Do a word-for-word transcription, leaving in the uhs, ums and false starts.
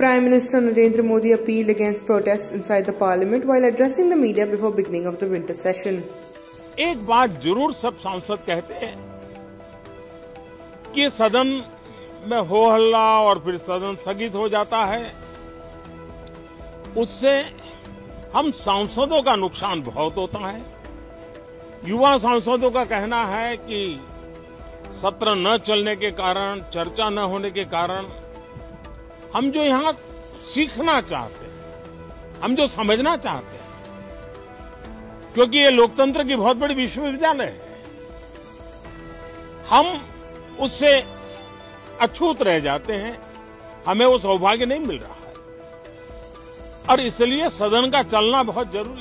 Prime Minister Narendra Modi appealed against protests inside the parliament while addressing the media before beginning of the winter session. एक बात जरूर सब सांसद कहते हैं कि सदन में हो हल्ला और फिर सदन स्थगित हो जाता है, उससे हम सांसदों का नुकसान बहुत होता है। युवा सांसदों का कहना है कि सत्र न चलने के कारण, चर्चा न होने के कारण हम जो यहाँ सीखना चाहते हैं, हम जो समझना चाहते हैं, क्योंकि ये लोकतंत्र की बहुत बड़ी विश्वविद्यालय है, हम उससे अछूत रह जाते हैं, हमें वो सौभाग्य नहीं मिल रहा है और इसलिए सदन का चलना बहुत जरूरी है।